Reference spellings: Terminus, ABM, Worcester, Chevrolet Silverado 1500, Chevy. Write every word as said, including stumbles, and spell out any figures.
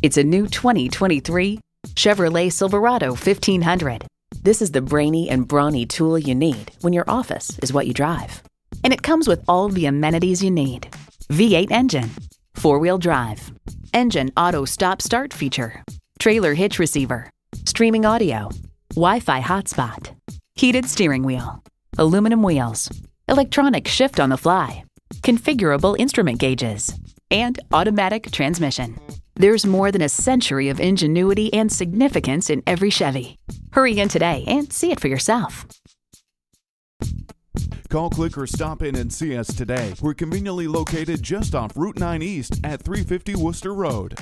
It's a new twenty twenty-three Chevrolet Silverado fifteen hundred. This is the brainy and brawny tool you need when your office is what you drive. And it comes with all the amenities you need. V eight engine, four-wheel drive, engine auto stop-start feature, trailer hitch receiver, streaming audio, Wi-Fi hotspot, heated steering wheel, aluminum wheels, electronic shift on the fly, configurable instrument gauges, and automatic transmission. There's more than a century of ingenuity and significance in every Chevy. Hurry in today and see it for yourself. Call, click, or stop in and see us today. We're conveniently located just off Route nine East at three fifty Worcester Road.